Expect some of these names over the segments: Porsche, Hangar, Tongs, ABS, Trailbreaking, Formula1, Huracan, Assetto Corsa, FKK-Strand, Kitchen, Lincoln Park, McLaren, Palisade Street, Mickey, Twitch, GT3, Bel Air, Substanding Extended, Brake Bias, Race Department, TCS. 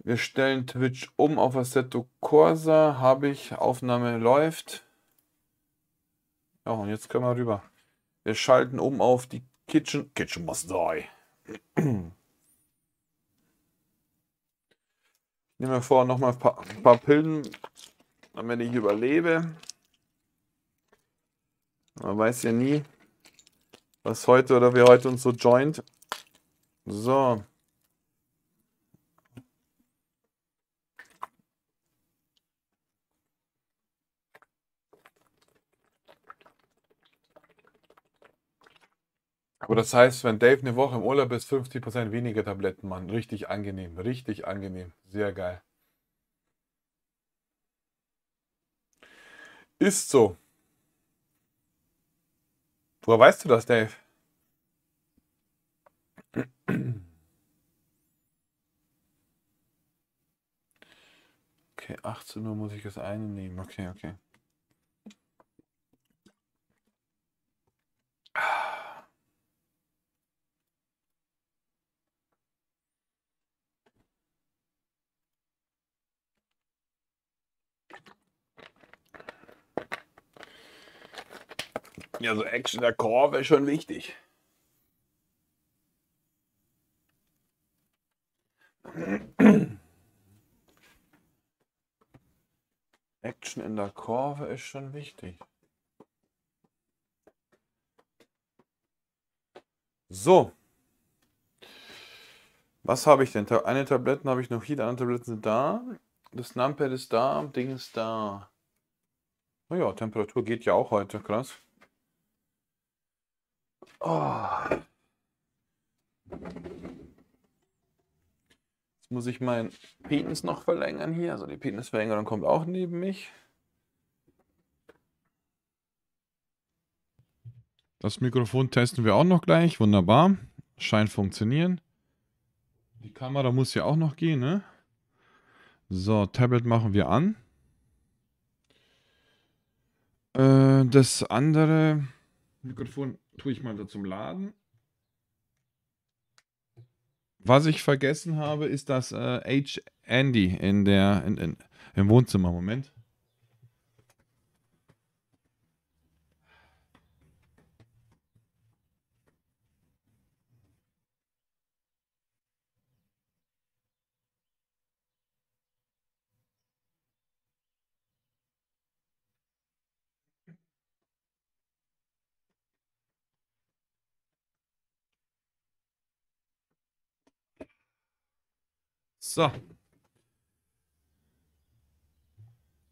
Wir stellen Twitch um auf Assetto Corsa. Habe ich. Aufnahme läuft. Ja, und jetzt können wir rüber. Wir schalten um auf die Kitchen. Kitchen must die. Ich nehme mir vor, nochmal ein paar Pillen, damit ich überlebe. Man weiß ja nie, was heute oder wer heute uns so joint. So. Aber das heißt, wenn Dave eine Woche im Urlaub ist, 50% weniger Tabletten, Mann. Richtig angenehm, richtig angenehm. Sehr geil. Ist so. Woher weißt du das, Dave? Okay, 18 Uhr muss ich das eine nehmen. Okay, okay. Ja, so Action der Core wäre schon wichtig. Action in der Kurve ist schon wichtig. So. Was habe ich denn? Eine Tabletten habe ich noch hier, die anderen Tabletten sind da. Das Numpad ist da, das Ding ist da. Oh ja, Temperatur geht ja auch heute, krass. Oh. Jetzt muss ich meinen Penis noch verlängern hier. Also die Penisverlängerung kommt auch neben mich. Das Mikrofon testen wir auch noch gleich. Wunderbar. Scheint funktionieren. Die Kamera muss ja auch noch gehen, ne? So, Tablet machen wir an. Das andere Mikrofon tue ich mal da zum Laden. Was ich vergessen habe, ist das H-Andy im Wohnzimmer. Moment. So.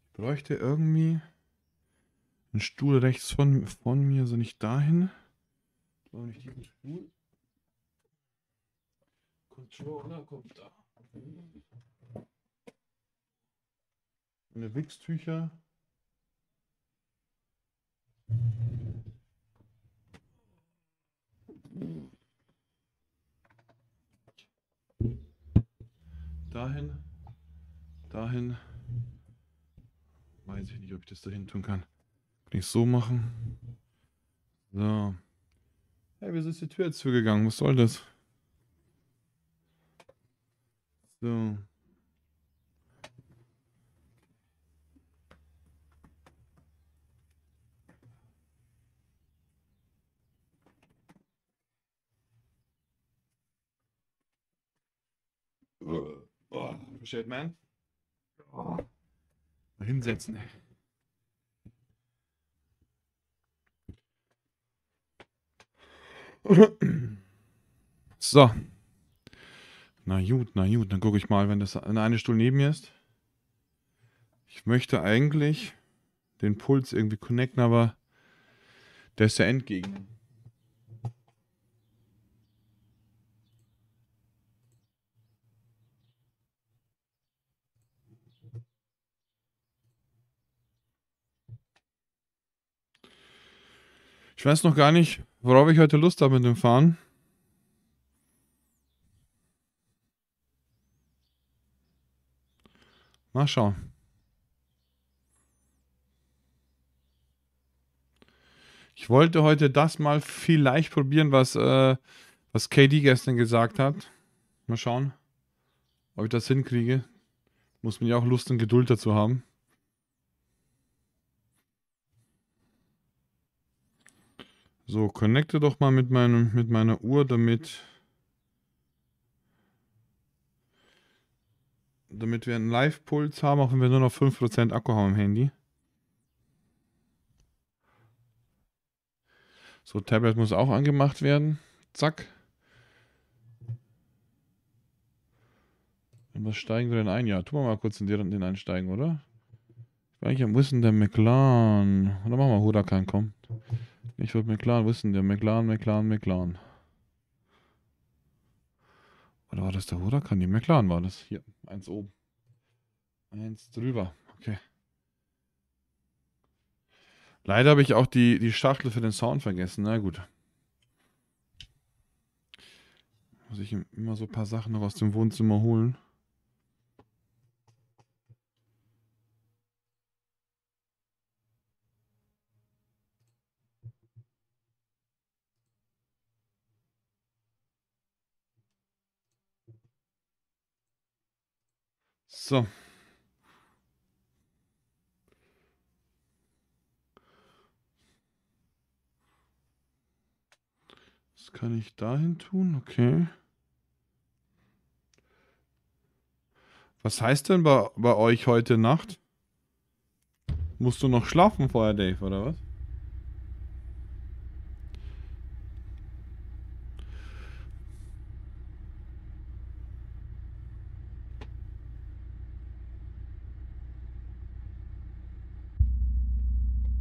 Ich bräuchte irgendwie einen Stuhl rechts von mir, so nicht dahin. Ich glaube nicht diesen Stuhl. Controller kommt da. Eine Wichstücher. Dahin, dahin, weiß ich nicht, ob ich das dahin tun kann. Kann ich so machen? So. Hey, wieso ist die Tür jetzt zugegangen? Was soll das? So. Oh, shit, man. Oh. Mal hinsetzen. So. Na gut, na gut. Dann gucke ich mal, wenn das eine Stuhl neben mir ist. Ich möchte eigentlich den Puls irgendwie connecten, aber der ist ja entgegen. Ich weiß noch gar nicht, worauf ich heute Lust habe mit dem Fahren. Mal schauen. Ich wollte heute das mal vielleicht probieren, was KD gestern gesagt hat. Mal schauen, Ob ich das hinkriege, muss man ja auch Lust und Geduld dazu haben. So, connecte doch mal mit meiner Uhr, damit wir einen Live-Puls haben, auch wenn wir nur noch 5% Akku haben im Handy. So, Tablet muss auch angemacht werden. Zack. Und was steigen wir denn ein? Ja, tun wir mal kurz in den einsteigen, oder? Ich war eigentlich am Wissen der McLaren. Oder machen wir Huracan, komm. Ich würde McLaren wissen, der McLaren. Oder war das der Huracan? Die McLaren war das. Hier, eins oben. Eins drüber. Okay. Leider habe ich auch die Schachtel für den Sound vergessen. Na gut. Muss ich immer so ein paar Sachen noch aus dem Wohnzimmer holen. So. Was kann ich dahin tun? Okay. Was heißt denn bei euch heute Nacht? Musst du noch schlafen vorher, Dave, oder was?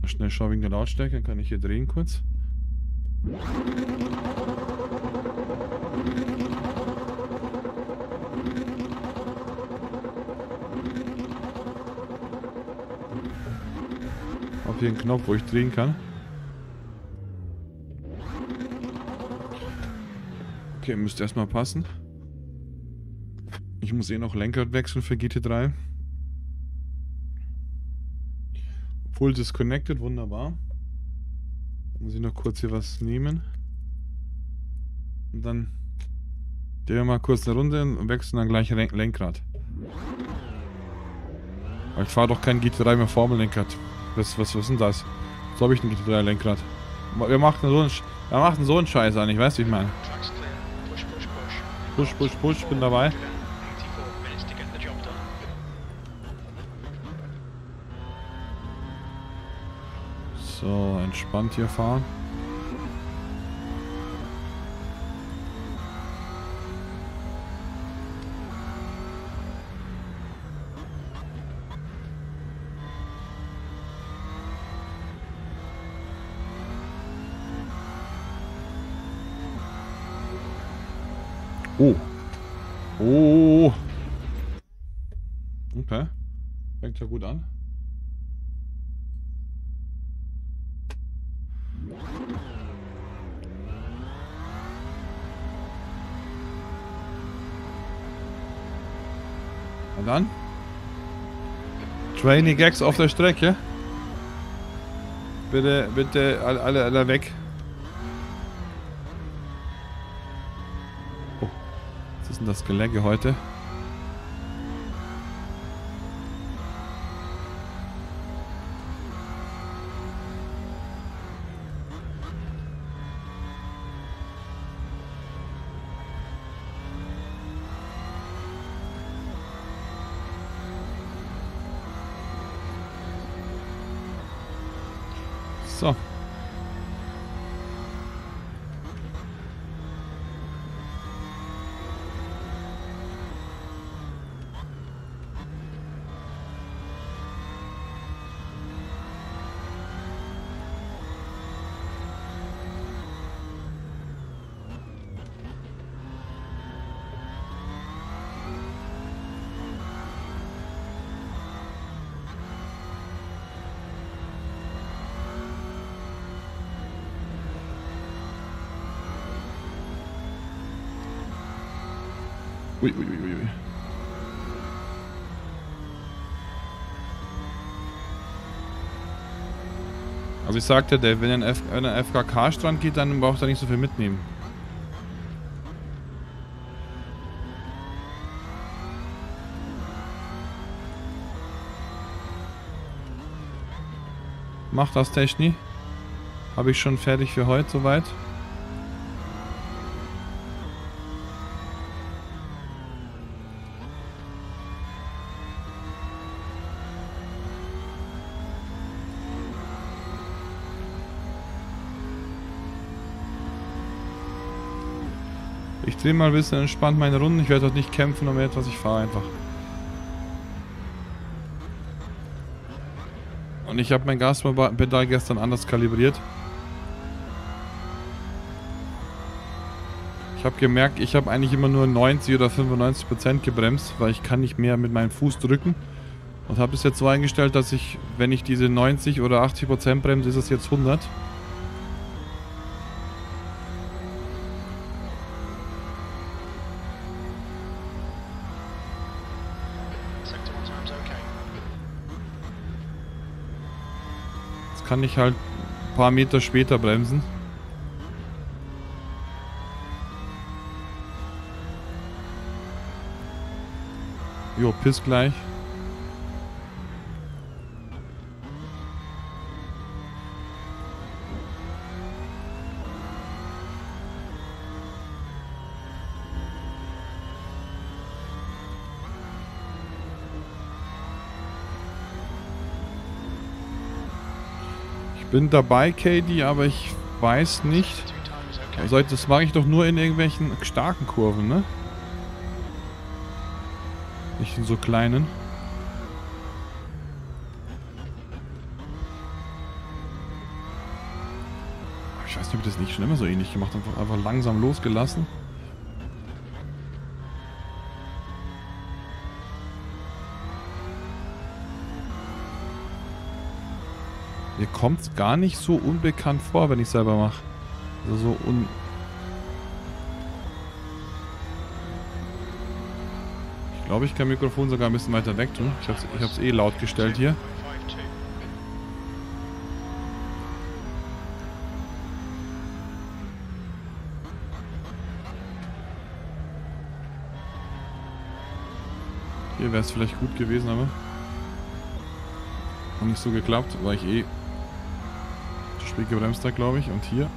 Schnell schauen wegen der Lautstärke, dann kann ich hier drehen kurz. Auf hier einen Knopf, wo ich drehen kann. Okay, müsste erstmal passen. Ich muss eh noch Lenkrad wechseln für GT3. Puls ist connected, wunderbar. Muss ich noch kurz hier was nehmen. Und dann gehen wir mal kurz eine Runde und wechseln dann gleich Lenkrad. Aber ich fahre doch kein GT3 mehr Formellenkrad. Was ist denn das? So habe ich ein GT3 Lenkrad. Wir machen so einen Scheiß an, ich weiß, wie ich meine. Push, bin dabei. So, entspannt hier fahren. Oh. Okay. Fängt ja gut an. Und dann? Trainee Gags auf der Strecke. Bitte, alle weg. Oh, was ist denn das Gelände heute? So. Ui. Also ich sagte, Dave, wenn ihr an den FKK-Strand geht, dann braucht ihr nicht so viel mitnehmen. Mach das, Techni. Habe ich schon fertig für heute soweit. Ich drehe mal ein bisschen entspannt meine Runden. Ich werde dort nicht kämpfen um etwas. Ich fahre einfach. Und ich habe mein Gaspedal gestern anders kalibriert. Ich habe gemerkt, ich habe eigentlich immer nur 90 oder 95% gebremst, weil ich kann nicht mehr mit meinem Fuß drücken. Und habe es jetzt so eingestellt, dass ich, wenn ich diese 90 oder 80% bremse, ist es jetzt 100. Kann ich halt ein paar Meter später bremsen. Jo, piss gleich. Bin dabei, KD, aber ich weiß nicht. Also das mache ich doch nur in irgendwelchen starken Kurven, ne? Nicht in so kleinen. Ich weiß nicht, ob ich das nicht schon immer so ähnlich gemacht habe. Einfach langsam losgelassen. Mir kommt es gar nicht so unbekannt vor, wenn ich selber mache. Also so Ich glaube, ich kann Mikrofon sogar ein bisschen weiter weg tun. Ich habe es eh laut gestellt hier. Hier wäre es vielleicht gut gewesen, aber hat nicht so geklappt, weil ich eh spät gebremst da, glaube ich. Und hier.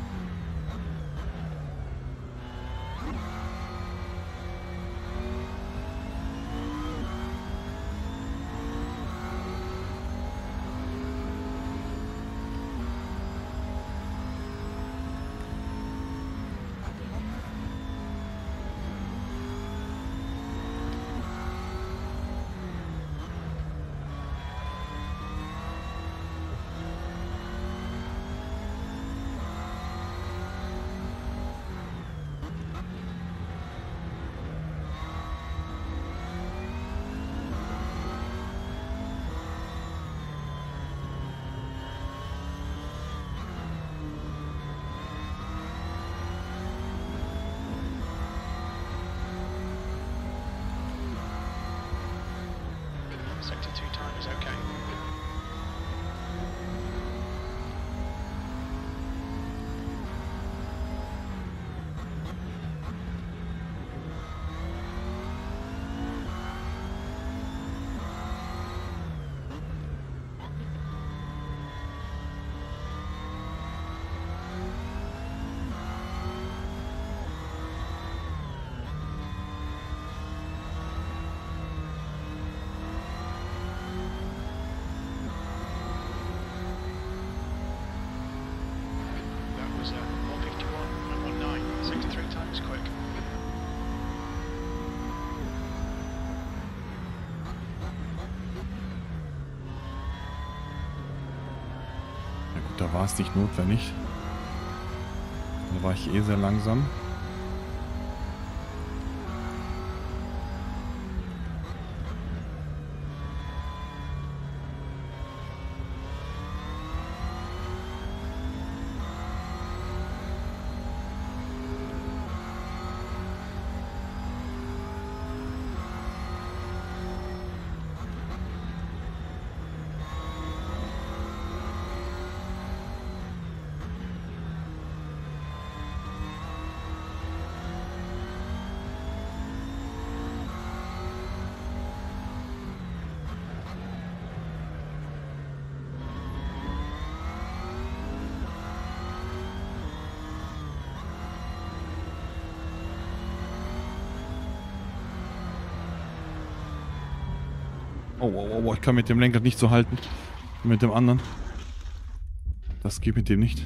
War es nicht notwendig. Da war ich eh sehr langsam. Oh, ich kann mit dem Lenkrad nicht so halten. Mit dem anderen. Das geht mit dem nicht.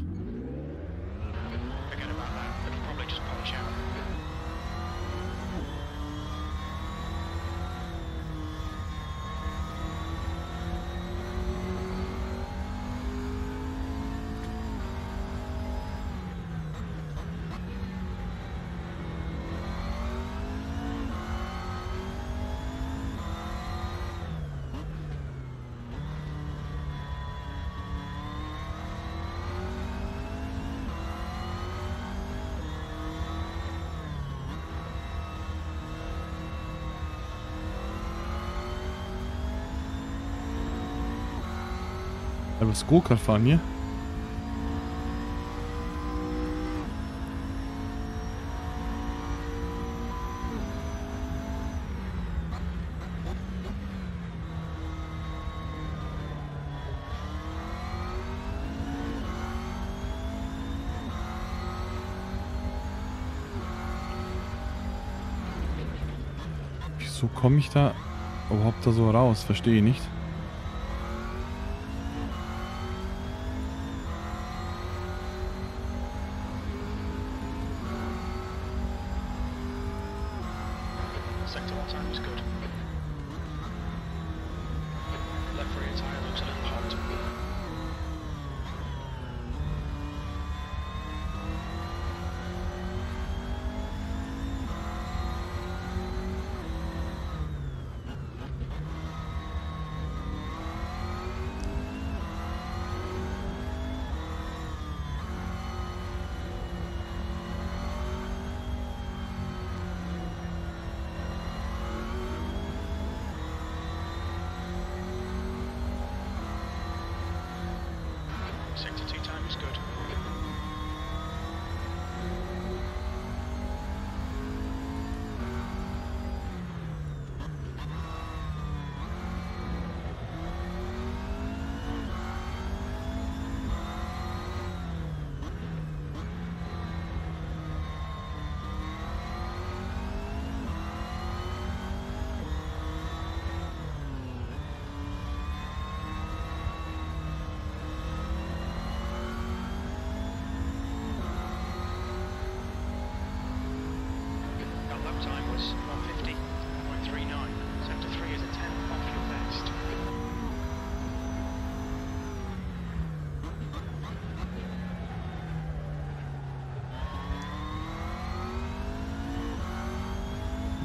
Das Go-Kart fahren hier. Wieso komme ich da überhaupt da so raus? Verstehe ich nicht.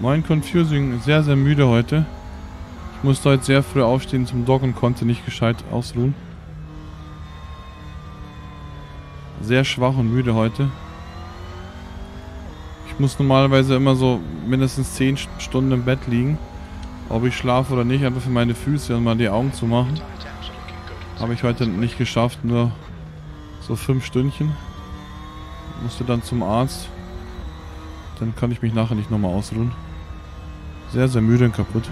Mein Confusing, sehr, sehr müde heute. Ich musste heute sehr früh aufstehen zum Dog und konnte nicht gescheit ausruhen. Sehr schwach und müde heute. Ich muss normalerweise immer so mindestens 10 Stunden im Bett liegen. Ob ich schlafe oder nicht, einfach für meine Füße und mal die Augen zu machen. Habe ich heute nicht geschafft, nur so 5 Stündchen. Musste dann zum Arzt. Dann kann ich mich nachher nicht nochmal ausruhen. Sehr, sehr müde und kaputt.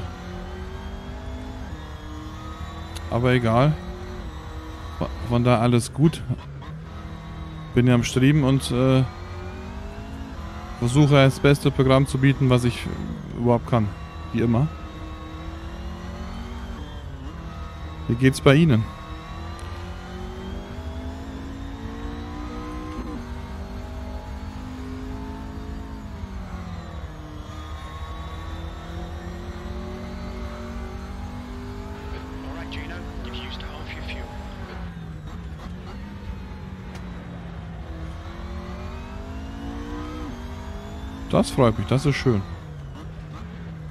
Aber egal. Von da alles gut. Bin ja am Streben und versuche das beste Programm zu bieten, was ich überhaupt kann. Wie immer. Wie geht's bei Ihnen? Das freut mich, das ist schön.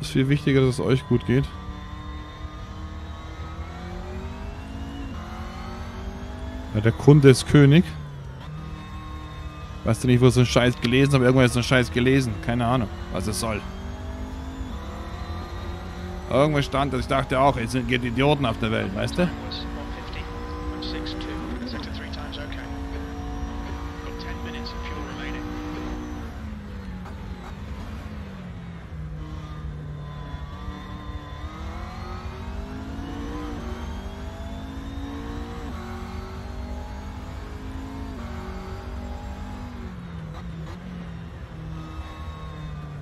Es ist viel wichtiger, dass es euch gut geht. Ja, der Kunde ist König. Weißt du nicht, wo ich so einen Scheiß gelesen habe? Irgendwann ist so ein Scheiß gelesen. Keine Ahnung, was es soll. Irgendwo stand, dass ich dachte auch, es sind Idioten auf der Welt, weißt du?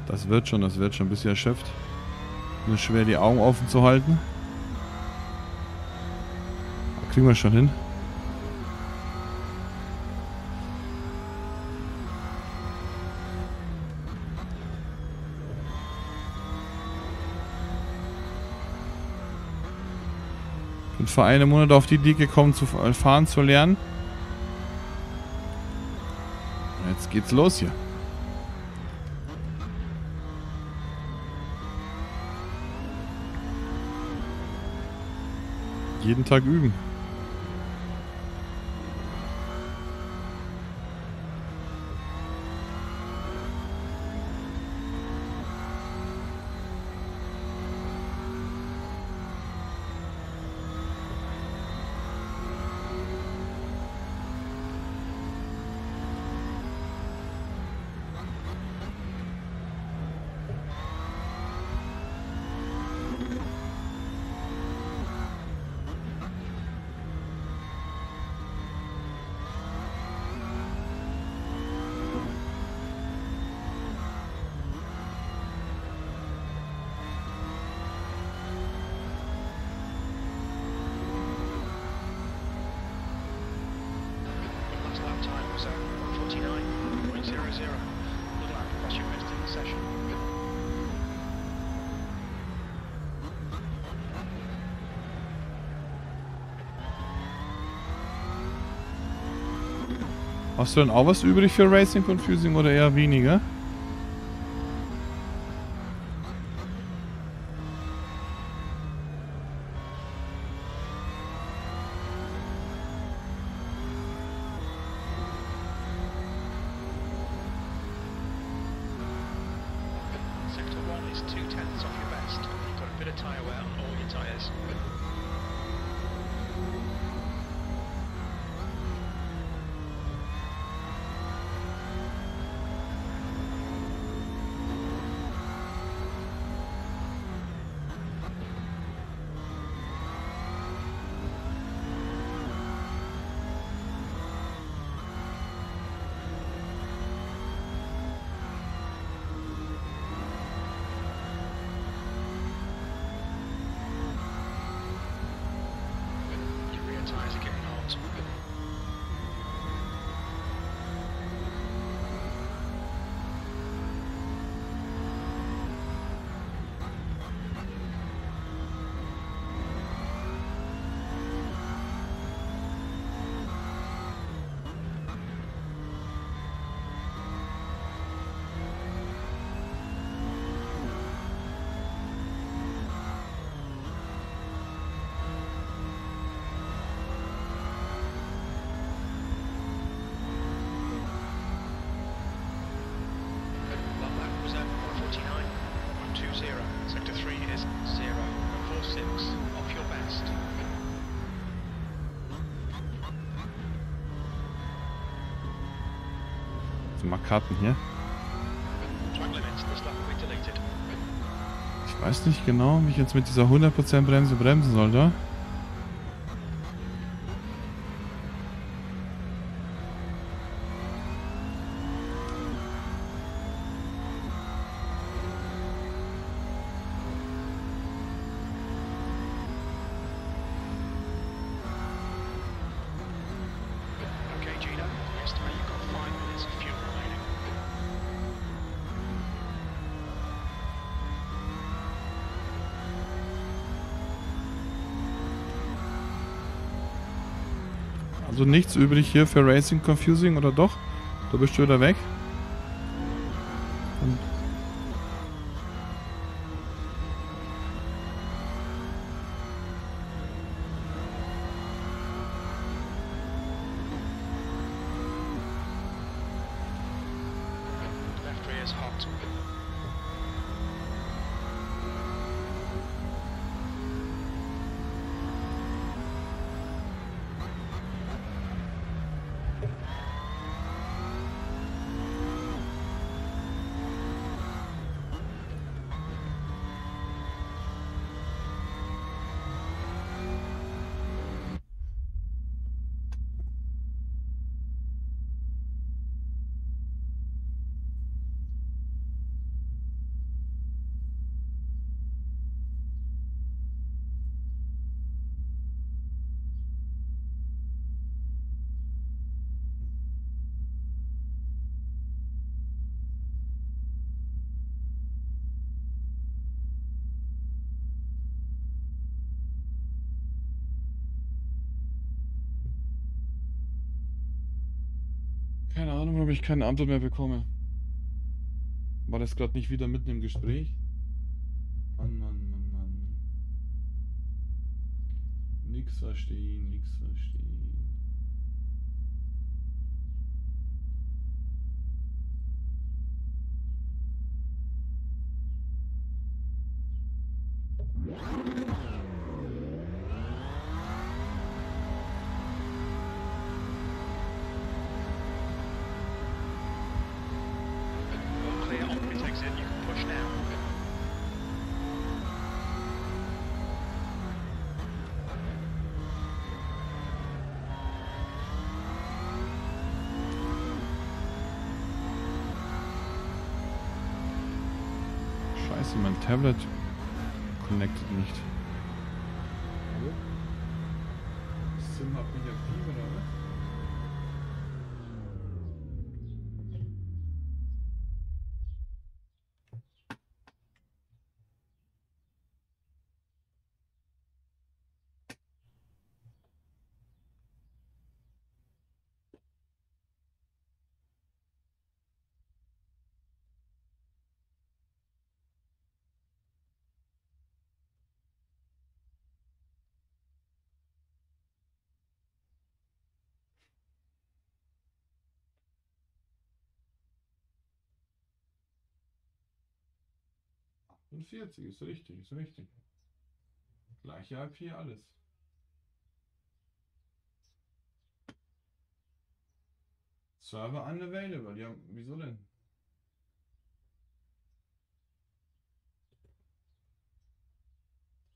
Das wird schon ein bisschen erschöpft. Nur schwer die Augen offen zu halten. kriegen wir schon hin. Bin vor einem Monat auf die Idee gekommen, zu fahren zu lernen. Jetzt geht's los hier. Jeden Tag üben. Hast du denn auch was übrig für Racing Confusing oder eher weniger? Karten hier. Ich weiß nicht genau, wie ich jetzt mit dieser 100% Bremse bremsen soll, da. Also nichts übrig hier für Racing Confusing, oder doch? Da bist du wieder weg. Keine Ahnung, ob ich keine Antwort mehr bekomme. War das gerade nicht wieder mitten im Gespräch? Mann, Mann, Mann, Mann. Nix verstehen, nix verstehen. Mein Tablet connected nicht. Hallo? Das Zimmer hat mich aktiv, oder was? Und 40 ist richtig, ist richtig. Gleiche IP alles. Server unavailable, ja, wieso denn?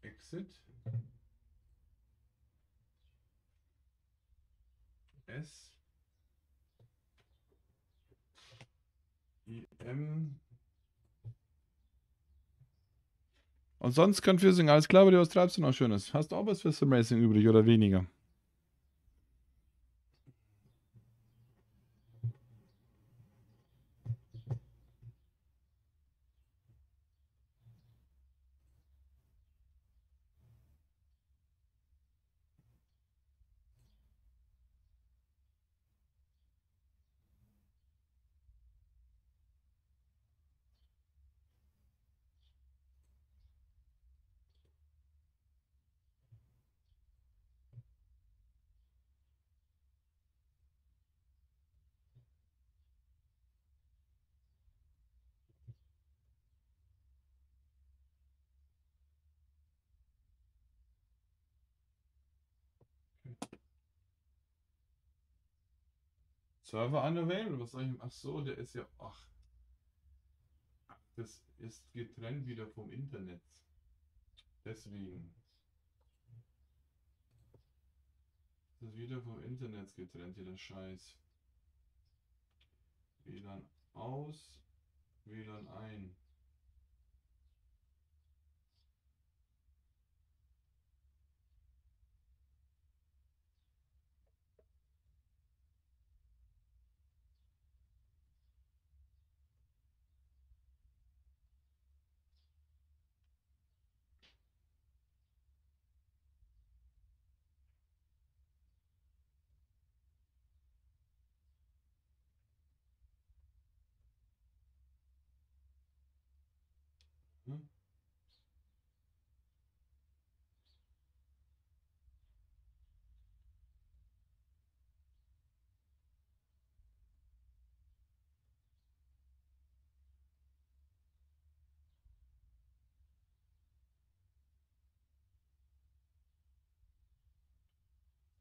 Exit. S. IM. Und sonst confusing, alles klar, aber du, was treibst du noch Schönes? Hast du auch was für Simracing übrig oder weniger? Server unavailable, was soll ich? Ach so, der ist ja. Ach. Das ist getrennt wieder vom Internet. Deswegen. Das ist wieder vom Internet getrennt, hier der Scheiß. WLAN aus, WLAN ein.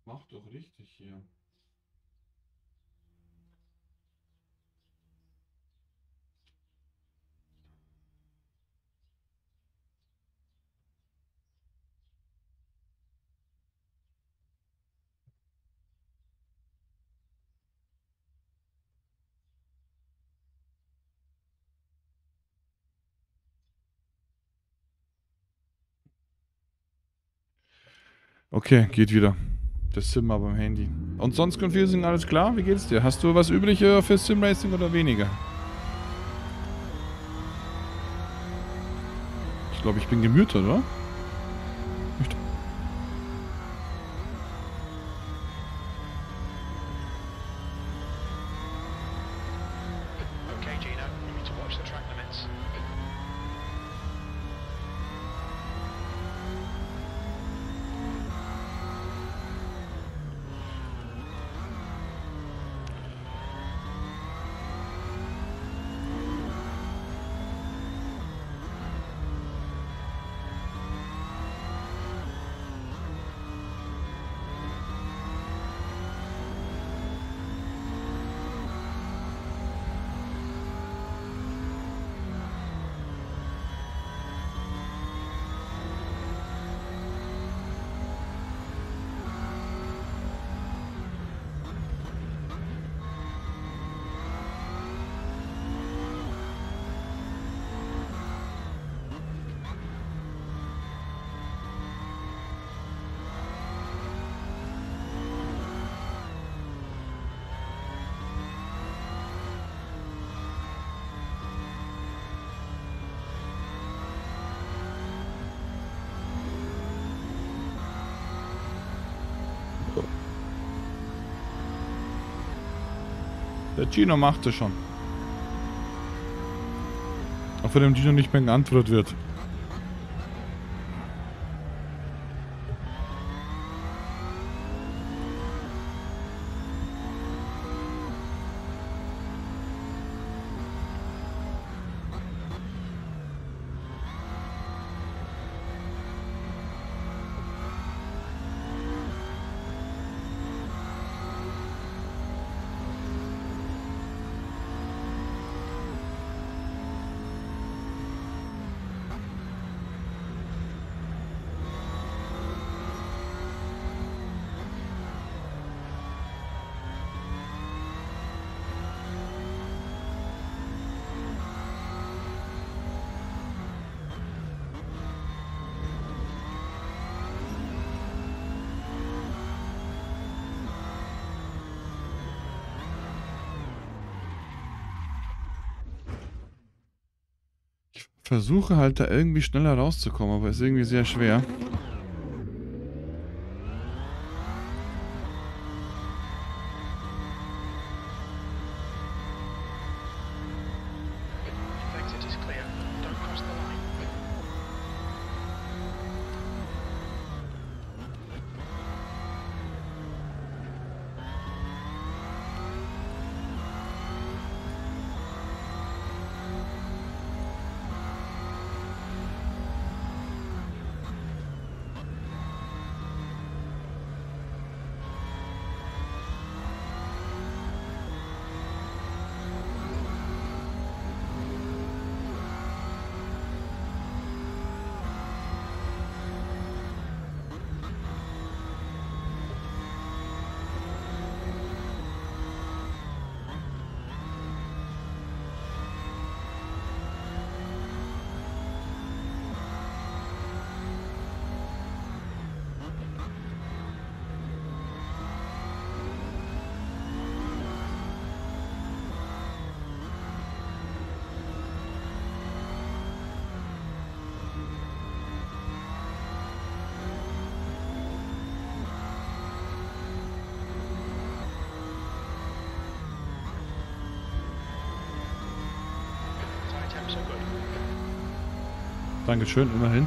Mach doch richtig hier. Okay, geht wieder. Das Zimmer beim Handy. Und sonst confusing, alles klar? Wie geht's dir? Hast du was übrig für Simracing oder weniger? Ich glaube, ich bin gemütet, oder? Der Gino macht das schon. Auch wenn dem Gino nicht mehr geantwortet wird. Versuche halt da irgendwie schneller rauszukommen, aber ist irgendwie sehr schwer. Dankeschön, immerhin.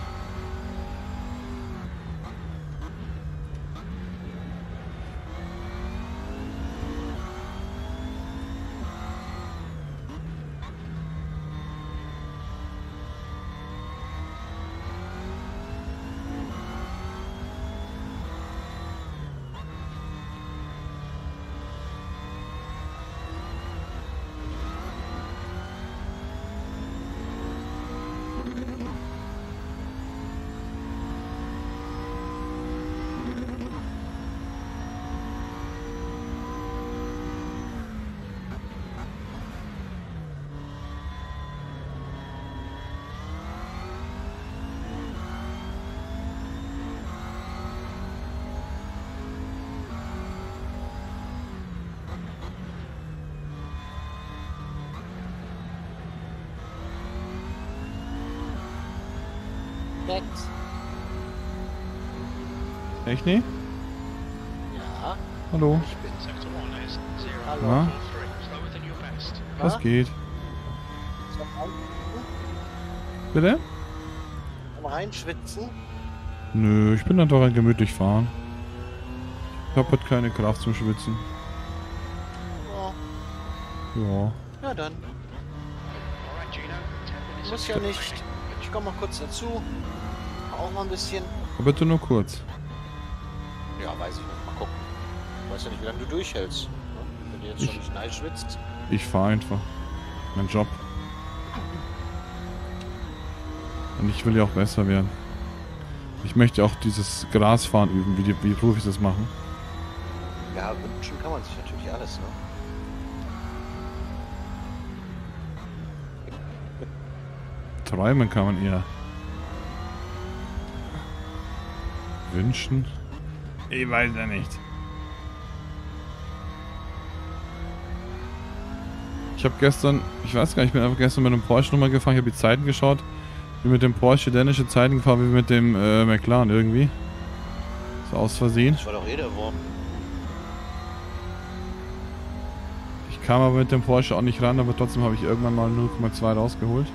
Echt nicht? Ja. Hallo. Ich bin Sektor 1, 0, Hallo. 3, slower than your best. Was geht? Bitte? Am Rhein schwitzen? Nö, ich bin dann doch ein gemütlich fahren. Ich hab halt keine Kraft zum Schwitzen. Ja. Ja. Ja dann. Ich muss ja nicht. Ich komm mal kurz dazu. Auch mal ein bisschen. Aber bitte nur kurz. Ja, weiß ich nicht. Mal gucken. Ich weiß ja nicht, wie lange du durchhältst. Wenn du jetzt schon nicht nahe schwitzt. Ich fahre einfach. Mein Job. Und ich will ja auch besser werden. Ich möchte auch dieses Grasfahren üben, wie die Profis das machen. Ja, wünschen kann man sich natürlich alles, ne? Träumen kann man eher. Wünschen? Ich weiß ja nicht. Ich habe gestern, ich weiß gar nicht, ich bin einfach gestern mit einem Porsche nochmal gefahren, ich habe die Zeiten geschaut. Ich bin mit dem Porsche dänische Zeiten gefahren, wie mit dem McLaren irgendwie. So aus Versehen. Das war doch eh der Wurm. Ich Kam aber mit dem Porsche auch nicht ran, aber trotzdem habe ich irgendwann mal 0,2 rausgeholt.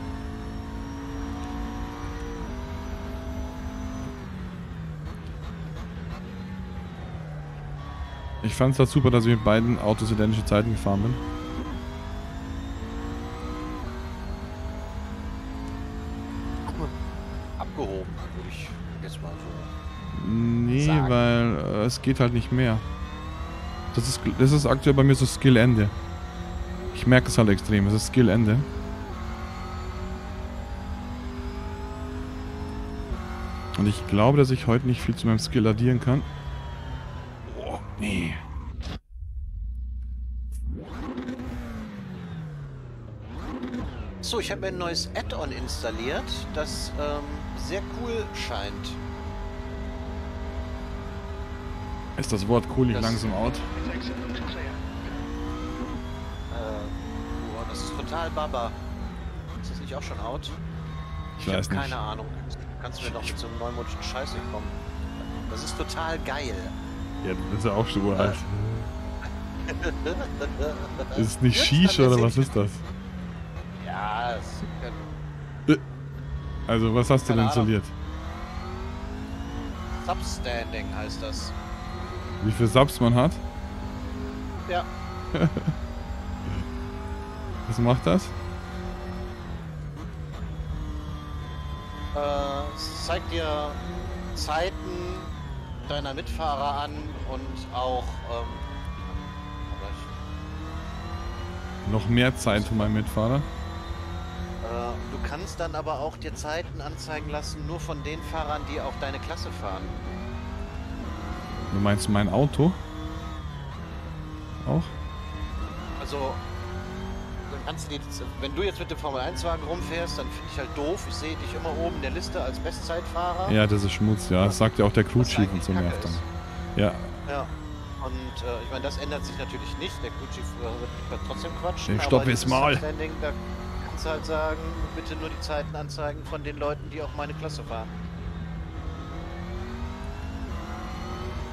Ich fand es halt super, dass ich mit beiden Autos identische Zeiten gefahren bin. Abgehoben, würde ich jetzt mal so. Nee, sagen. Weil es geht halt nicht mehr. Das ist aktuell bei mir so Skill-Ende. Ich merke es halt extrem, es ist Skill-Ende. Und ich glaube, dass ich heute nicht viel zu meinem Skill addieren kann. Oh, nee. So, ich habe mir ein neues Add-on installiert, das sehr cool scheint. Ist das Wort cool nicht langsam out? Boah, das ist total Baba. Ist das nicht auch schon out? Ich weiß nicht. Keine Ahnung. Kannst du mir doch mit so einem neumodischen Scheiß nicht kommen. Das ist total geil. Ja, das ist ja auch schon uralt. Ist es nicht Shish oder was ist das? Ja, das ist... Also, was hast du denn installiert? Substanding heißt das. Wie viel Subs man hat? Ja. Was macht das? Es zeigt dir Zeiten deiner Mitfahrer an und auch... noch mehr Zeit für meinen Mitfahrer? Du kannst dann aber auch dir Zeiten anzeigen lassen, nur von den Fahrern, die auch deine Klasse fahren. Du meinst mein Auto? Auch? Also, dann kannst du die, wenn du jetzt mit dem Formel-1-Wagen rumfährst, dann finde ich halt doof. Ich sehe dich immer oben in der Liste als Bestzeitfahrer. Ja, das ist Schmutz, ja. Das sagt ja auch der Crew-Chief und so nervt dann. Ja. Ja. Und ich meine, das ändert sich natürlich nicht. Der Crew-Chief wird trotzdem quatschen. Stopp jetzt mal! Da kannst du halt sagen, bitte nur die Zeiten anzeigen von den Leuten, die auch meine Klasse fahren.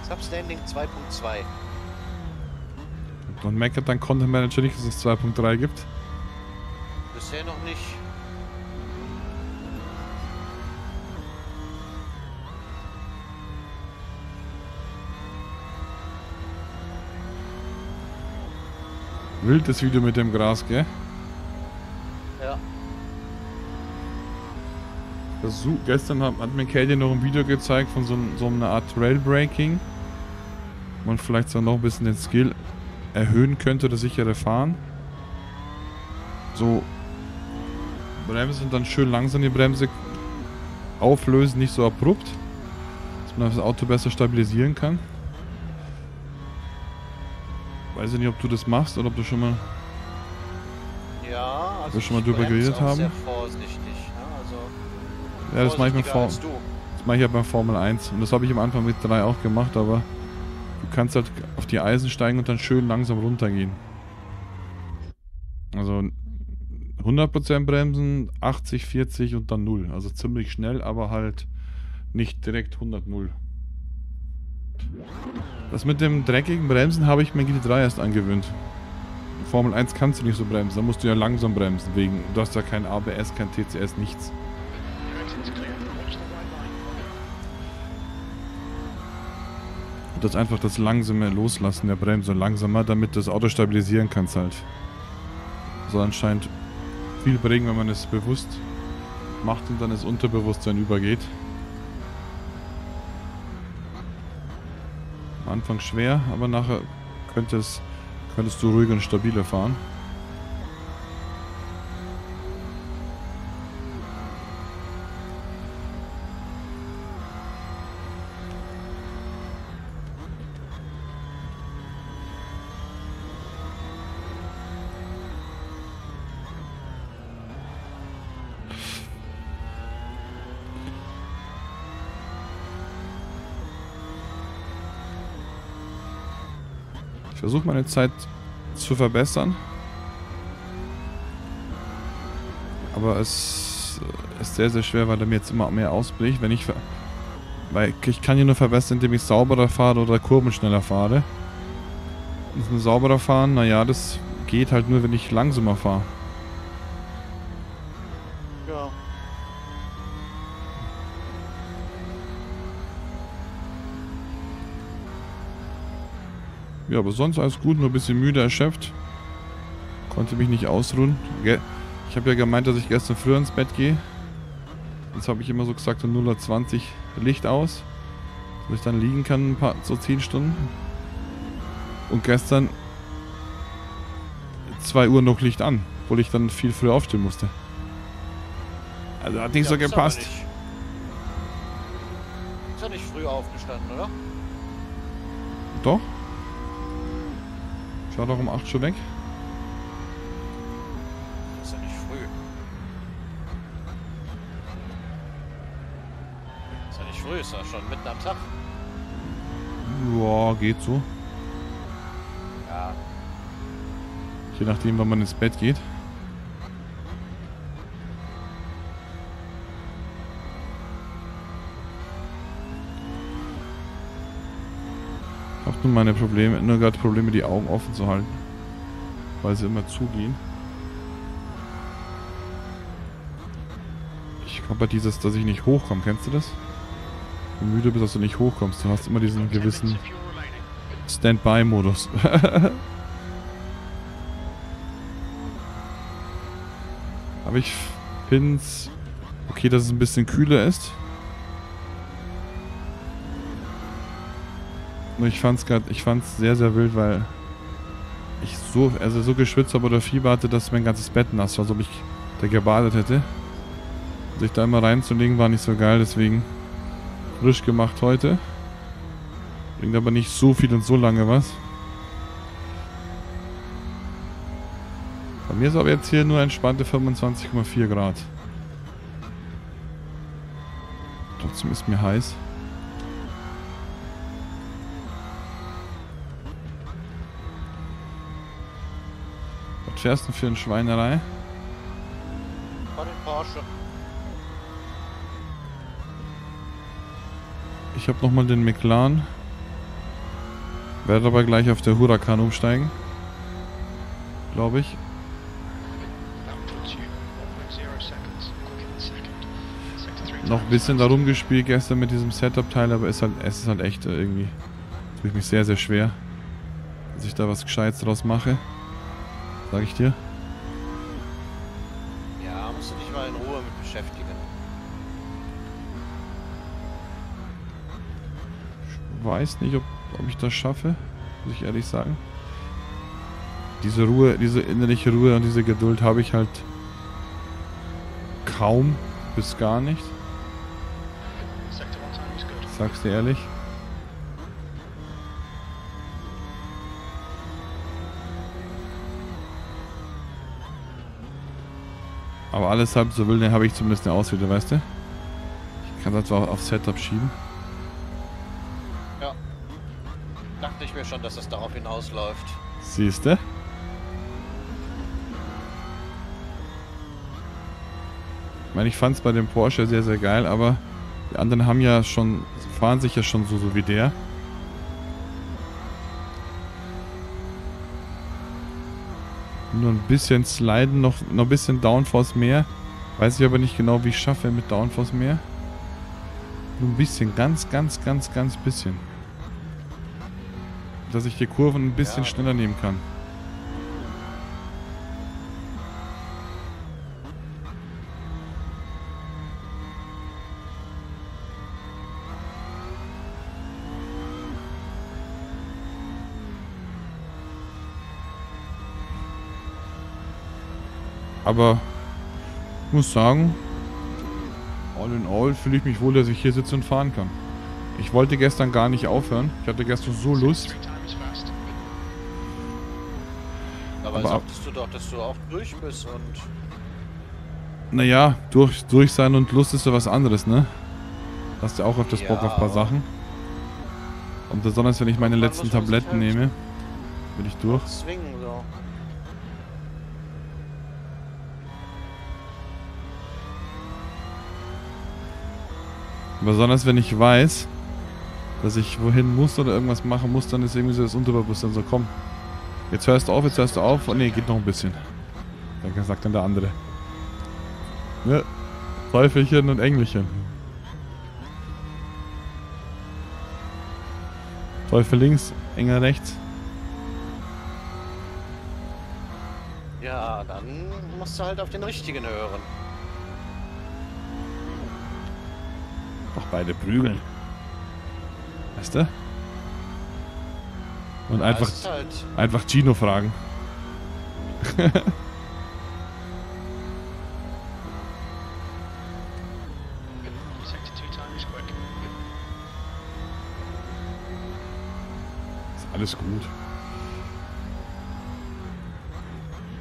Substanding 2.2. Und meckert dann Content Manager nicht, dass es 2.3 gibt? Bisher noch nicht. Wild das Video mit dem Gras, gell? Ja. Gestern hat mir Katie noch ein Video gezeigt von so einer Art Trailbreaking. Man vielleicht so noch ein bisschen den Skill erhöhen könnte, das sichere Fahren. So bremsen und dann schön langsam die Bremse auflösen, nicht so abrupt. Dass man das Auto besser stabilisieren kann. Weiß ich nicht, ob du das machst oder ob du schon mal, ja, also schon mal drüber geredet haben. Sehr vorsichtig, ne? Also ja, das mache ich beim Formel 1 und das habe ich am Anfang mit 3 auch gemacht, aber du kannst halt auf die Eisen steigen und dann schön langsam runtergehen. Also 100% bremsen, 80, 40 und dann 0. Also ziemlich schnell, aber halt nicht direkt 100, 0. Das mit dem dreckigen Bremsen habe ich mir GT3 erst angewöhnt. In Formel 1 kannst du nicht so bremsen, da musst du ja langsam bremsen, wegen du hast ja kein ABS, kein TCS, nichts. Und das einfach das langsame Loslassen der Bremse langsamer, damit das Auto stabilisieren kannst halt. Soll anscheinend viel bringen, wenn man es bewusst macht und dann ins Unterbewusstsein übergeht. Anfang schwer, aber nachher könntest du ruhiger und stabiler fahren. Ich versuche meine Zeit zu verbessern, aber es ist sehr, sehr schwer, weil er mir jetzt immer mehr ausbricht, weil ich kann hier nur verbessern, indem ich sauberer fahre oder Kurven schneller fahre. Und ein sauberer Fahren, naja, das geht halt nur, wenn ich langsamer fahre. Ja. Ja, aber sonst alles gut, nur ein bisschen müde, erschöpft. Konnte mich nicht ausruhen. Ich habe ja gemeint, dass ich gestern früher ins Bett gehe. Jetzt habe ich immer so gesagt, um 0:20 Uhr Licht aus. Dass ich dann liegen kann, ein paar, so 10 Stunden. Und gestern 2 Uhr noch Licht an, obwohl ich dann viel früher aufstehen musste. Also hat nicht so gepasst. Ist ja nicht früh aufgestanden, oder? Doch. Ich war doch um 8 schon weg. Das ist ja nicht früh. Das ist ja nicht früh, ist ja schon mitten am Tag. Boah, geht so. Ja. Je nachdem, wann man ins Bett geht. Nur meine Probleme, nur gerade Probleme, die Augen offen zu halten, weil sie immer zugehen. Ich habe dieses, dass ich nicht hochkomme, kennst du das? Wenn du müde bist, dass du nicht hochkommst, du hast immer diesen gewissen Standby-Modus. Aber ich finde es okay, dass es ein bisschen kühler ist. Ich fand's gerade, ich fand's sehr, sehr wild, weil ich so, also so geschwitzt habe oder Fieber hatte, dass mein ganzes Bett nass war, als ob ich da gebadet hätte. Sich da immer reinzulegen war nicht so geil, deswegen frisch gemacht heute. Bringt aber nicht so viel und so lange was. Bei mir ist aber jetzt hier nur entspannte 25,4 Grad. Trotzdem ist mir heiß. Fährst du für eine Schweinerei? Bei den Porsche. Ich habe nochmal den McLaren. Werde aber gleich auf der Huracan umsteigen. Glaube ich. Noch ein bisschen darum gespielt gestern mit diesem Setup-Teil, aber es ist halt echt irgendwie. Tue ich mich sehr, sehr schwer, dass ich da was Gescheites draus mache. Sag ich dir? Ja, musst du dich mal in Ruhe mit beschäftigen. Ich weiß nicht, ob ich das schaffe, muss ich ehrlich sagen. Diese Ruhe, diese innerliche Ruhe und diese Geduld habe ich halt kaum bis gar nicht. Sag's dir ehrlich. Aber alles halb so wild, dann habe ich zumindest eine Ausrede, weißt du? Ich kann das zwar auf Setup schieben. Ja. Dachte ich mir schon, dass es darauf hinausläuft. Siehst du? Ich meine, ich fand es bei dem Porsche sehr, sehr geil, aber die anderen haben ja schon, fahren sich ja schon so wie der. Nur ein bisschen sliden, noch ein bisschen Downforce mehr. Weiß ich aber nicht genau, wie ich schaffe mit Downforce mehr. Nur ein bisschen, ganz bisschen. Dass ich die Kurven ein bisschen schneller nehmen kann. Aber ich muss sagen, all in all fühle ich mich wohl, dass ich hier sitze und fahren kann. Ich wollte gestern gar nicht aufhören. Ich hatte gestern so Lust. Aber sagtest du doch, dass du auch durch bist und... Naja, durch sein und Lust ist ja was anderes, ne? Hast du auch auf das Bock auf ein paar Sachen. Und besonders, wenn ich meine letzten Tabletten nehme, bin ich durch. Zwingen, so. Besonders wenn ich weiß, dass ich wohin muss oder irgendwas machen muss, dann ist irgendwie so das Unterbewusstsein so, komm, Jetzt hörst du auf. Oh, ne, geht noch ein bisschen. Dann sagt dann der andere. Ne? Teufelchen und Engelchen. Teufel links, Engel rechts. Ja, dann musst du halt auf den richtigen hören. Doch beide prügeln. Weißt du? Und ja, einfach Gino fragen. Ist alles gut.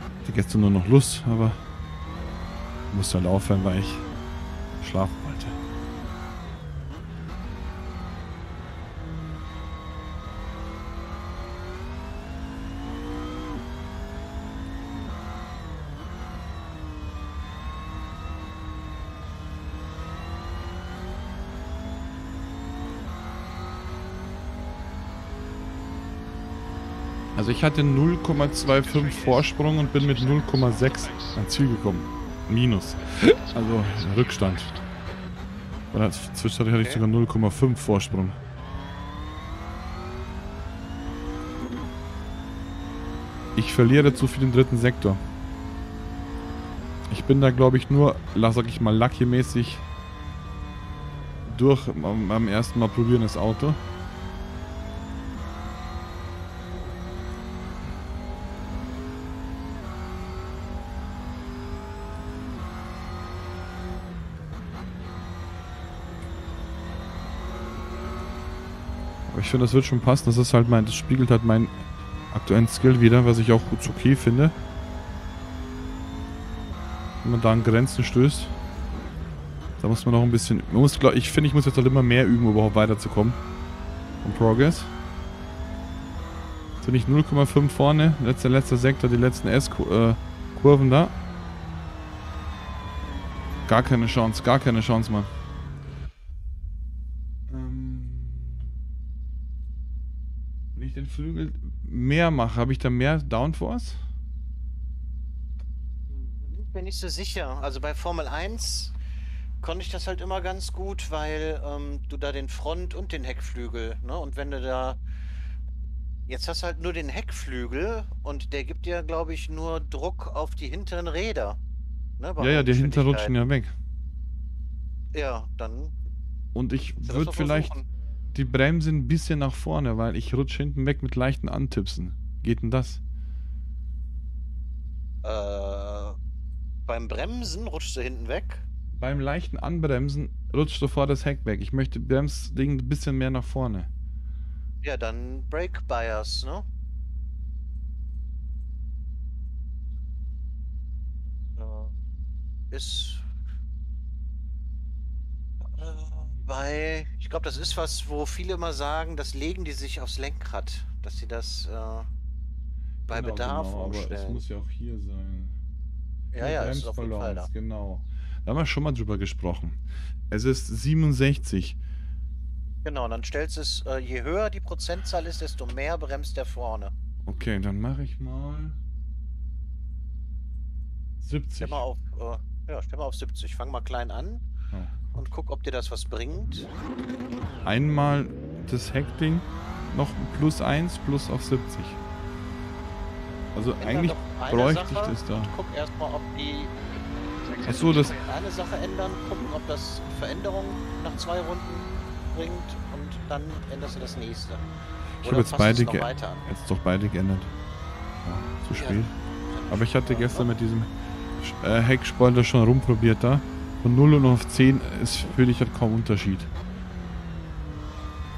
Ich hatte gestern nur noch Lust, aber musste halt aufhören, weil ich schlafen wollte. Also ich hatte 0,25 Vorsprung und bin mit 0,6 ans Ziel gekommen. Minus. Also Rückstand. Und zwischendurch hatte ich sogar 0,5 Vorsprung. Ich verliere zu viel im dritten Sektor. Ich bin da, glaube ich, nur, sag ich mal, lucky-mäßig durch am ersten Mal probieren das Auto. Ich finde, das wird schon passen. Das ist halt das spiegelt halt meinen aktuellen Skill wieder, was ich auch gut okay finde. Wenn man da an Grenzen stößt, da muss man noch ein bisschen. Ich finde, ich muss jetzt halt immer mehr üben, um überhaupt weiterzukommen. Und Progress. Jetzt bin ich 0,5 vorne. Letzter Sektor, die letzten S-Kurven da. Gar keine Chance, Mann. Den Flügel mehr mache, habe ich da mehr Downforce? Ich bin nicht so sicher. Also bei Formel 1 konnte ich das halt immer ganz gut, weil du da den Front- und den Heckflügel, ne? Und wenn du da... Jetzt hast du halt nur den Heckflügel und der gibt dir, glaube ich, nur Druck auf die hinteren Räder. Ne? Ja, die hinteren rutschen ja weg. Ja, dann... Und ich würde vielleicht... Die Bremsen ein bisschen nach vorne, weil ich rutsche hinten weg mit leichten Antipsen. Geht denn das? Beim Bremsen rutschst du hinten weg? Beim leichten Anbremsen rutscht sofort das Heck weg. Ich möchte Bremsding ein bisschen mehr nach vorne. Ja, dann Brake Bias, ne? Ist... Weil ich glaube, das ist was, wo viele immer sagen, das legen die sich aufs Lenkrad, dass sie das bei Bedarf umstellen. Aber es muss ja auch hier sein. Ja, ja, ist auf jeden Fall da. Genau. Da haben wir schon mal drüber gesprochen. Es ist 67. Genau, dann stellst du es, je höher die Prozentzahl ist, desto mehr bremst der vorne. Okay, dann mache ich mal 70. Stell mal auf 70. Fang mal klein an. Ja. Und guck, ob dir das was bringt. Einmal das Heckding noch +1 auf 70. Also eigentlich bräuchte ich das da. Guck erstmal, ob die... Achso, das... Eine Sache ändern, gucken, ob das Veränderungen nach 2 Runden bringt und dann änderst du das nächste. Ich habe jetzt beide geändert. Ja, zu spät. Ja. Aber ich hatte gestern mit diesem Heckspoiler schon rumprobiert da. Von 0 und auf 10 ist für dich halt kaum Unterschied.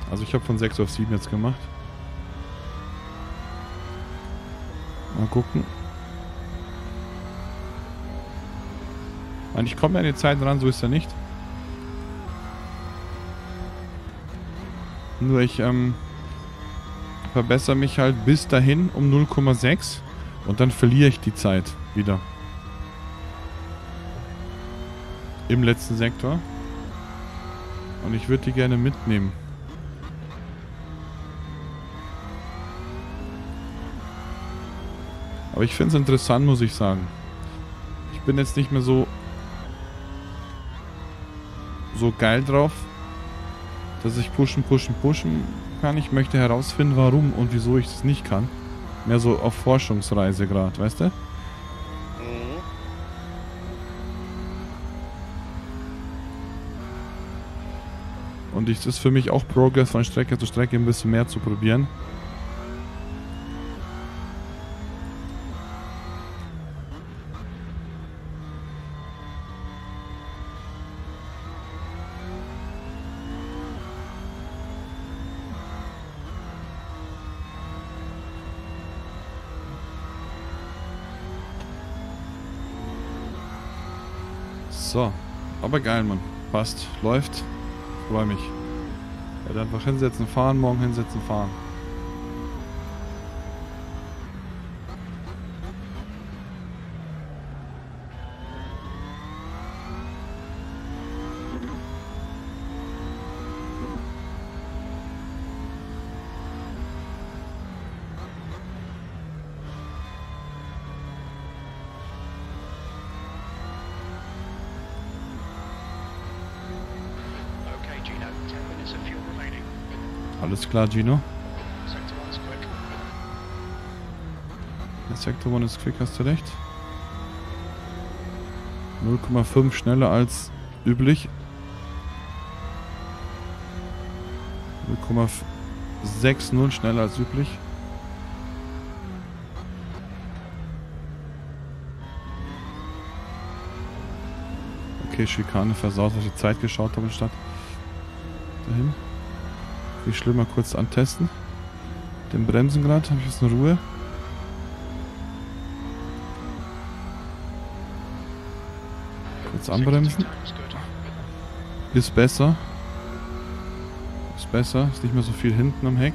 Also ich habe von 6 auf 7 jetzt gemacht. Mal gucken. Ich komme ja an die Zeit ran, so ist er nicht. Nur ich verbessere mich halt bis dahin um 0,6 und dann verliere ich die Zeit wieder. Im letzten Sektor. Und ich würde die gerne mitnehmen. Aber ich finde es interessant, muss ich sagen. Ich bin jetzt nicht mehr so geil drauf, dass ich pushen kann. Ich möchte herausfinden, warum und wieso ich es nicht kann. Mehr so auf Forschungsreise gerade, weißt du? Und es ist für mich auch Progress, von Strecke zu Strecke ein bisschen mehr zu probieren. So, aber geil, Mann. Passt, läuft. Freue mich. Ja, dann einfach hinsetzen, fahren, morgen hinsetzen, fahren. Alles klar, Gino. Der Sector 1 ist quick, hast du recht. 0,5 schneller als üblich. 0,60 schneller als üblich. Okay, Schikane versaut, was ich die Zeit geschaut habe anstatt dahin. Ich schlimm mal kurz antesten. Den Bremsen gerade, habe ich jetzt eine Ruhe. Kurz anbremsen. Ist besser. Ist besser, ist nicht mehr so viel hinten am Heck.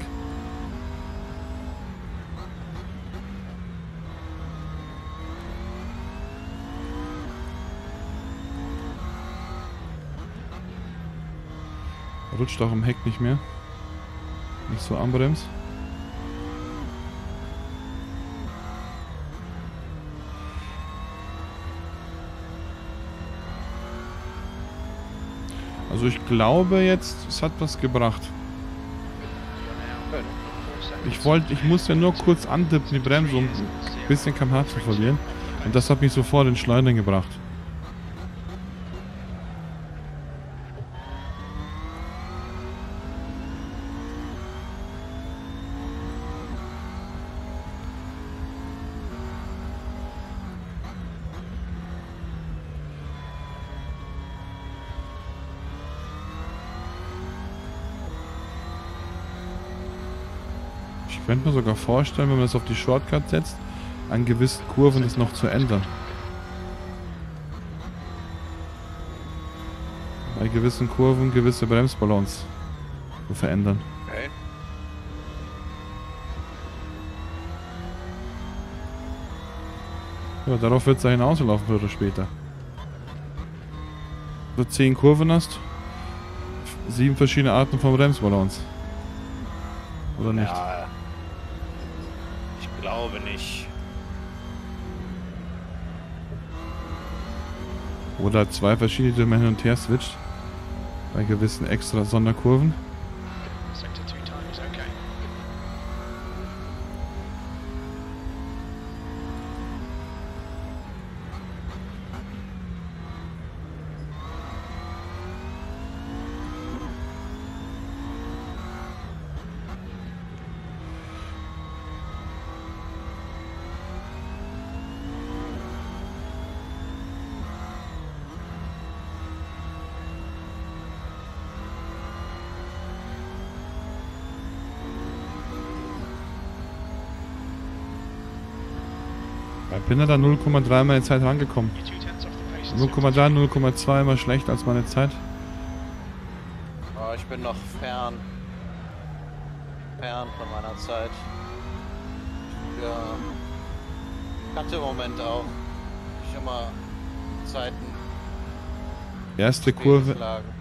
Rutscht auch am Heck nicht mehr. Nicht so anbremst. Also ich glaube jetzt, es hat was gebracht. Ich musste ja nur kurz andippen, die Bremse, um ein bisschen km/h zu verlieren. Und das hat mich sofort in Schleudern gebracht. Ich könnte mir sogar vorstellen, wenn man das auf die Shortcut setzt, an gewissen Kurven das noch zu ändern. Bei gewissen Kurven gewisse Bremsbalance zu verändern. Okay. Ja, darauf wird es ja hinauslaufen, früher oder später. Wenn du 10 Kurven hast, 7 verschiedene Arten von Bremsbalance. Oder nicht? Ja. Glaube nicht. Oder 2 verschiedene, die man hin und her switcht. Bei gewissen extra Sonderkurven. Bin ja da 0,3 meine Zeit rangekommen. 0,3, 0,2 immer schlechter als meine Zeit. Oh, ich bin noch fern. Fern von meiner Zeit. Ja. Ich hatte im Moment auch schon mal Zeiten. Erste Kurve.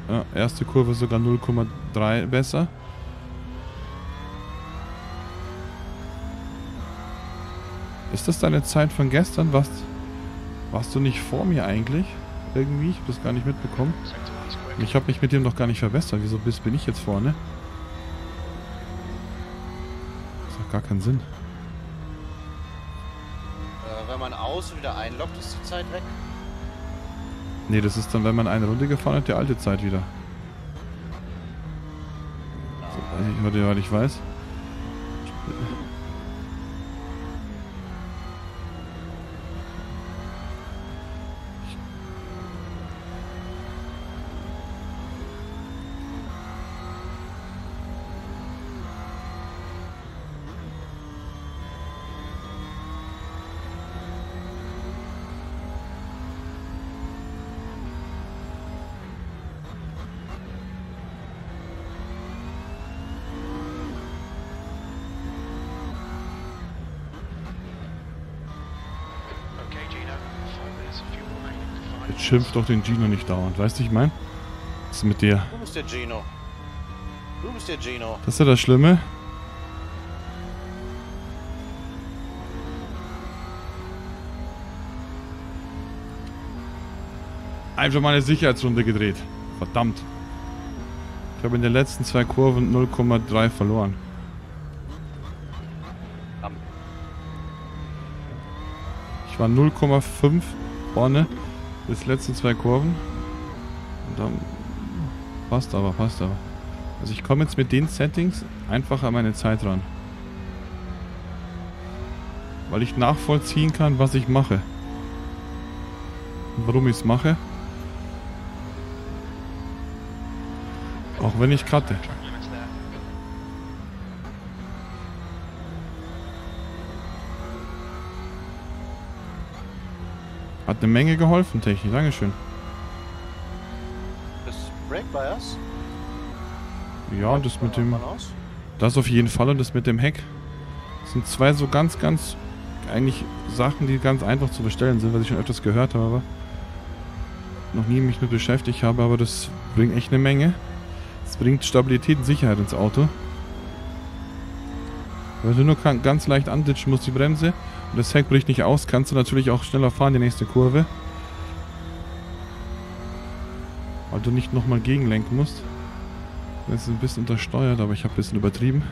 Ja, erste Kurve sogar 0,3 besser. Ist das deine Zeit von gestern? Warst du nicht vor mir eigentlich? Irgendwie? Ich habe das gar nicht mitbekommen. Ich habe mich mit dem noch gar nicht verbessert. Wieso bin ich jetzt vorne? Das hat gar keinen Sinn. Wenn man aus und wieder einloggt, ist die Zeit weg. Ne, das ist dann, wenn man eine Runde gefahren hat, die alte Zeit wieder. Weil ich weiß. Schimpf doch den Gino nicht dauernd. Weißt du, ich mein? Was ist mit dir? Du bist der Gino. Du bist der Gino. Das ist ja das Schlimme. Einfach mal eine Sicherheitsrunde gedreht. Verdammt. Ich habe in den letzten zwei Kurven 0,3 verloren. Ich war 0,5 vorne. Jetzt letzte zwei Kurven. Und dann passt aber, passt aber. Also ich komme jetzt mit den Settings einfach an meine Zeit ran. Weil ich nachvollziehen kann, was ich mache. Und warum ich es mache. Auch wenn ich cutte. Hat eine Menge geholfen, Technik. Dankeschön. Das Brake Bias? Ja, das mit dem... Das auf jeden Fall und das mit dem Heck. Das sind zwei so ganz... Eigentlich Sachen, die ganz einfach zu bestellen sind, was ich schon öfters gehört habe, aber... Noch nie mich mit beschäftigt habe, aber das bringt echt eine Menge. Das bringt Stabilität und Sicherheit ins Auto. Wenn du nur ganz leicht anditschen musst, die Bremse... Und das Heck bricht nicht aus, kannst du natürlich auch schneller fahren, die nächste Kurve. Weil du nicht nochmal gegenlenken musst. Das ist ein bisschen untersteuert, aber ich habe ein bisschen übertrieben.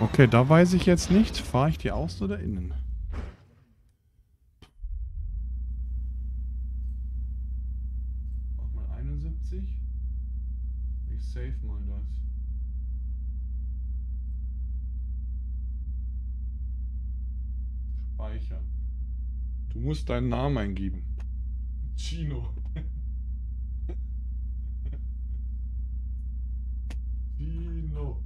Okay, da weiß ich jetzt nicht, fahre ich die außen oder innen? Du musst deinen Namen eingeben. Gino. Gino.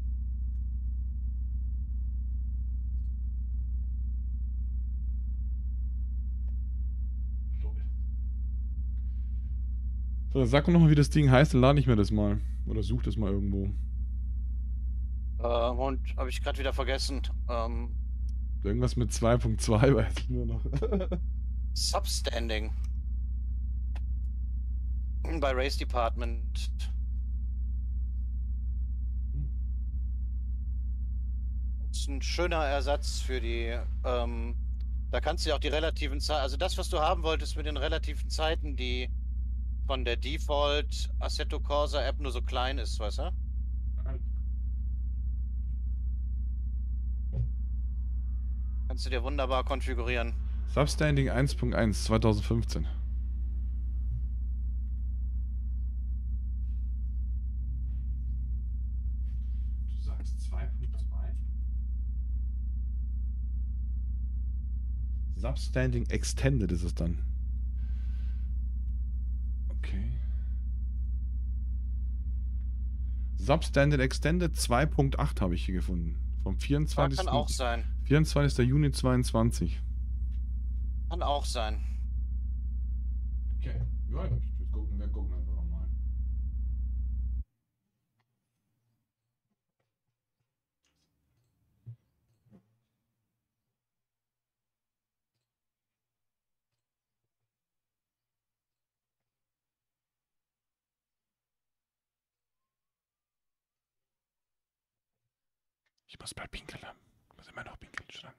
So, dann sag mir nochmal, wie das Ding heißt, dann lade ich mir das mal. Oder such das mal irgendwo. Und habe ich gerade wieder vergessen. Irgendwas mit 2.2 weiß ich nur noch. Substanding. Bei Race Department. Das ist ein schöner Ersatz für die. Da kannst du ja auch die relativen Zeiten. Also das, was du haben wolltest mit den relativen Zeiten, die von der Default Assetto Corsa App nur so klein ist, weißt du? Kannst du dir wunderbar konfigurieren. Substanding 1.1 2015. Du sagst 2.2? Substanding Extended ist es dann. Okay. Substanding Extended 2.8 habe ich hier gefunden. Vom 24. Kann auch sein. 24. Juni 22. Kann auch sein. Okay, ja, wir gucken einfach mal. Ich muss bald pinkeln. Ich muss immer noch pinkeln, Strand.